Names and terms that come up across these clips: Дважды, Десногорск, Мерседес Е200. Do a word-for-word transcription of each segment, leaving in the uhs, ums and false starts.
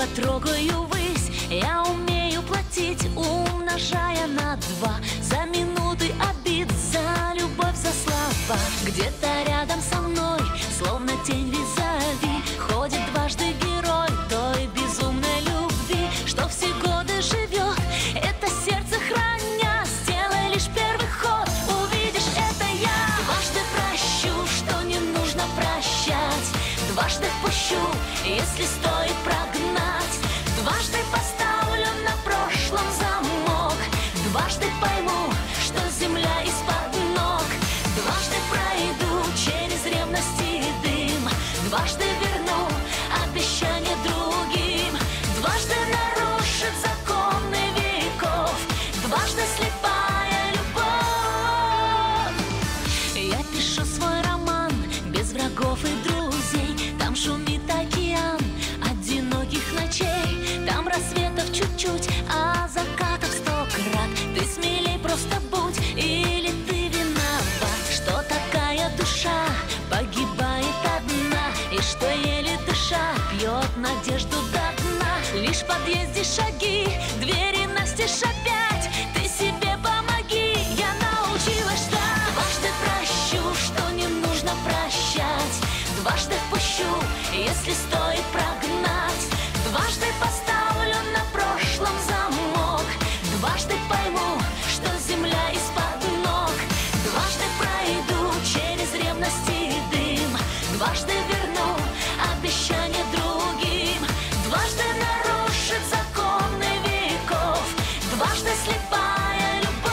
небо трогаю ввысь. Я умею платить, умножая на два, за минуты обид, за любовь, за слова. Где-то рядом со мной, словно тень визави, ходит дважды герой той безумной любви, что все годы живет, это сердце храня. Сделай лишь первый ход, увидишь, это я. Дважды прощу, что не нужно прощать, дважды впущу, если стоит прогнать. Дважды поставлю на прошлом замок, дважды пойму, что земля из-под ног. Дважды пройду через ревность и дым, дважды верну обещание другим. Дважды нарушит законы веков, дважды слепая любовь. Я пишу свой роман без врагов и друзей, там шумит океан одиноких ночей, там рассветов чуть-чуть, а закатов сто крат. Ты смелей просто будь, или ты виноват, что такая душа погибает одна, и что еле дыша пьет надежду до дна. Лишь в подъезде шаги, двери настежь опять, ты себе помоги, я научилась ждать. Дважды прощу, что не нужно прощать, дважды впущу, если стоит прогнать. Дважды поставлю на прошлом замок, дважды пойму, что земля из-под ног. Дважды пройду через ревность и дым, дважды верну обещание другим. Дважды нарушит законы веков, дважды слепая любовь.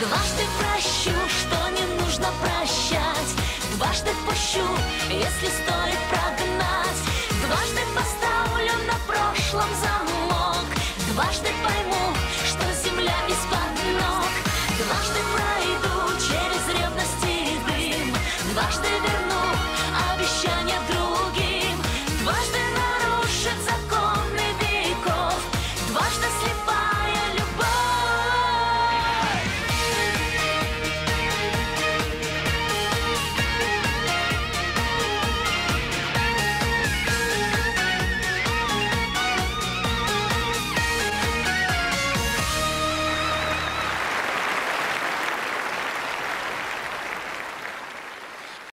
Дважды прощу, что не нужно прощать, дважды впущу, если стоит прогнать. Дважды поставлю на прошлом замок, дважды пойму, что земля из-под ног. Дважды прощу.